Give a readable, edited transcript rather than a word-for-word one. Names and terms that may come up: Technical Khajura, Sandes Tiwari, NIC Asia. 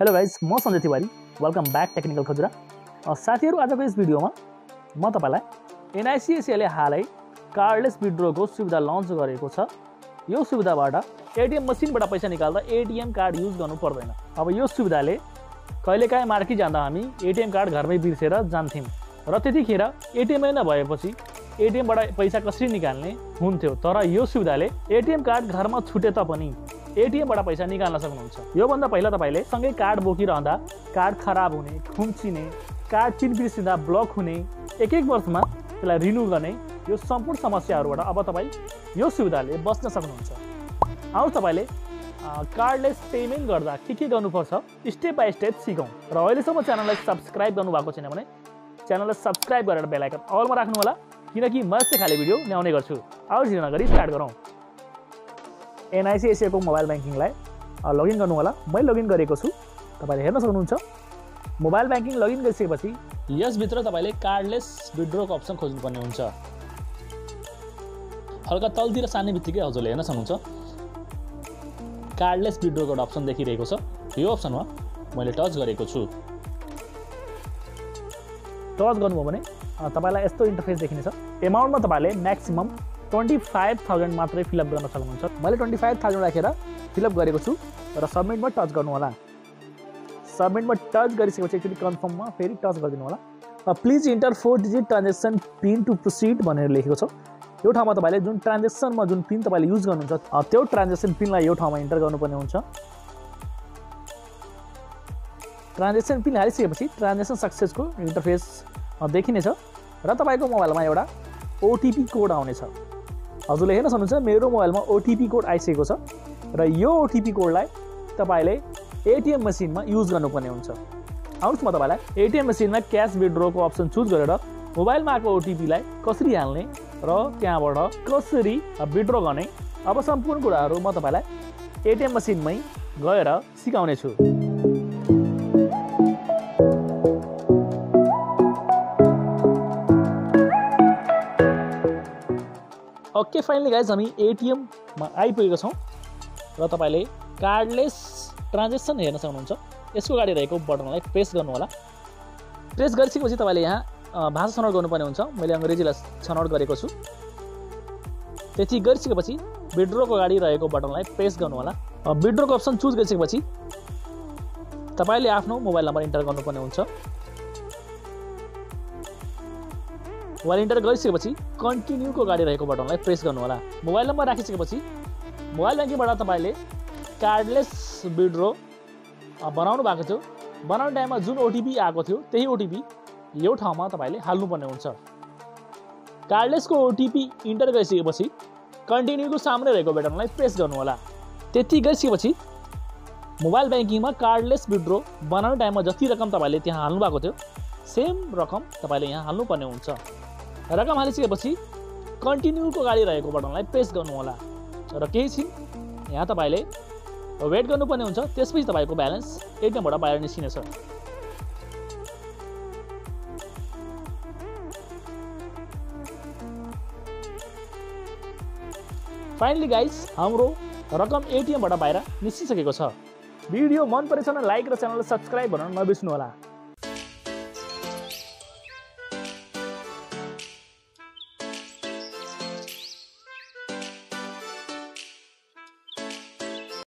Hello guys, म Sandesh Tiwari. Welcome back technical Khajura. साथीहरु, आजको यस भिडियोमा म तपाईलाई NIC Asia ले हालै कार्डलेस विथड्रॉ को सुविधा लन्च गरेको छ। यो सुविधाबाट एटीएम मसिनबाट पैसा निकाल्दा एटीएम कार्ड युज गर्नु पर्दैन। अब यो सुविधाले कहिलेकाहीँ मार्केट जाँदा हामी एटीएम कार्ड घरमै बिर्सेर जान्थ्यौं र त्यतिखेर एटीएमै नभएपछि एटीएमबाट पैसा कसरी निकाल्ने हुन्थ्यो। तर यो सुविधाले एटीएम कार्ड घरमा छुटे तापनि एटीएमबाट पैसा निकाल्न सक्नुहुन्छ। यो भन्दा पहिला तपाईले सँगै कार्ड बोकिरहँदा कार्ड खराब हुने, खुम्चिने, कार्ड चिन बिर्सिँदा ब्लक हुने, एक एक वर्षमा त्यसलाई रिन्यु गर्ने, यो सम्पूर्ण समस्याहरुबाट अब तपाई यो सुविधाले बच्न सक्नुहुन्छ। आउँ तपाईले कार्डलेस पेमेन्ट गर्दा के गर्नुपर्छ स्टेप बाइ स्टेप सिकौं। र अहिलेसम्म च्यानललाई सब्स्क्राइब गर्नु भएको छैन भने च्यानललाई सब्स्क्राइब गरेर बेल आइकन अलमा राख्नु होला, किनकि म यस्तै खाले भिडियो ल्याउने गर्छु। आउँ ढिला नगरी स्टार्ट गरौँ। NIC Asia को मोबाइल बैंकिङलाई लगइन गर्नु होला। मैले लगइन गरेको छु, तपाईले हेर्न सक्नुहुन्छ। मोबाइल बैंकिङ लगइन गरिसकेपछि यस भित्र तपाईले कार्डलेस विथड्रॉ को अप्सन खोज्नु पर्ने हुन्छ। हल्का तलतिर सानैबित्तिकै हजुरले हेर्न सक्नुहुन्छ कार्डलेस विथड्रॉ को अप्सन देखिरहेको छ। यो अप्सनमा मैले टच गरेको छु। टच गर्नुभयो भने तपाईलाई यस्तो इन्टरफेस देखिनेछ। एमाउन्टमा तपाईले म्याक्सिमम 25,000 मात्रै फिलअप गर्न सक्नुहुन्छ। मैले 25,000 राखेर फिलअप गरेको छु र सबमिटमा टच गर्नु होला। सबमिटमा टच गरिसकेपछि एकचोटि कन्फर्ममा फेरि टच गरिदिनु होला। Please enter 4 digit transaction pin to proceed भनेर लेखेको छ। यो ठाउँमा तपाईले जुन ट्रान्जेक्सनमा जुन पिन तपाईले युज गर्नुहुन्छ त्यो ट्रान्जेक्सन पिनलाई यो ठाउँमा इन्टर गर्नुपर्ने हुन्छ। ट्रान्जेक्सन पिन हालिसकेपछि ट्रान्जेक्सन सक्सेसको इन्टरफेस देखिनेछ र तपाईको मोबाइलमा एउटा ओटिपी कोड आउनेछ। हजुरले हेर्न सक्नुहुन्छ मेरो मोबाइलमा ओटिपी कोड आइसकेको छ र यो ओटिपी कोडलाई तपाईले एटीएम मसिनमा युज गर्नुपर्ने हुन्छ। आउनुहोस्, म तपाईलाई एटीएम मसिनमा क्यास विथड्रॉ को अप्सन चुज गरेर मोबाइलमा आएको ओटिपीलाई कसरी हाल्ने र त्यहाँबाट कसरी विथड्रॉ गर्ने, अब सम्पूर्ण कुराहरू म तपाईलाई एटीएम मसिनमै गएर सिकाउने छु। ओके, फाइनली गाइज हामी एटीएम मा आइपुगेको छौं र तपाईले कार्डलेस ट्रान्जेक्सन हेर्न सक्नुहुन्छ। यसको अगाडि रहेको बटनलाई प्रेस गर्नु होला। प्रेस गरिसकेपछि तपाईले यहाँ भाषा छनौट गर्नुपर्ने हुन्छ। मैले अंग्रेजीलाई छनौट गरेको छु। त्यति गरिसकेपछि विथड्रॉ को अगाडि रहेको बटनलाई प्रेस गर्नु होला। विथड्रॉ को अप्सन चुज गरिसकेपछि तपाईले आफ्नो मोबाइल नम्बर इन्टर गर्नुपर्ने हुन्छ। मोबाइल इन्टर गरिसकेपछि कन्टिन्यू को अगाडि रहेको बटनलाई प्रेस गर्नु होला। मोबाइल नम्बर राखिसकेपछि मोबाइल बैंकिङबाट तपाईले कार्डलेस विथड्रॉ बनाउनु भएको थियो। बनाउने टाइममा जुन ओटिपी आएको थियो त्यही ओटिपी यो ठाउँमा तपाईले हाल्नुपर्ने हुन्छ। कार्डलेसको ओटिपी इन्टर गरिसकेपछि कन्टिन्यूको सामने रहेको बटनलाई प्रेस गर्नु होला। त्यति गरिसकेपछि मोबाइल बैंकिङमा कार्डलेस विथड्रॉ बनाउने टाइममा जति रकम तपाईले त्यहाँ हाल्नु भएको थियो सेम रकम तपाईले यहाँ हाल्नुपर्ने हुन्छ। रकम हालिसकेपछि कन्टिन्यू को अगाडि रहेको बटनलाई प्रेस गर्नु होला र केही छिन यहाँ तपाईले वेट गर्नुपर्ने हुन्छ। त्यसपछि तपाईको ब्यालेन्स एटीएमबाट बाहिर निस्किनेछ। फाइनली गाइज हाम्रो रकम एटीएमबाट बाहिर निस्किसकेको छ। भिडियो मन परेछ भने लाइक र च्यानललाई सब्स्क्राइब गर्न नबिर्सनु होला।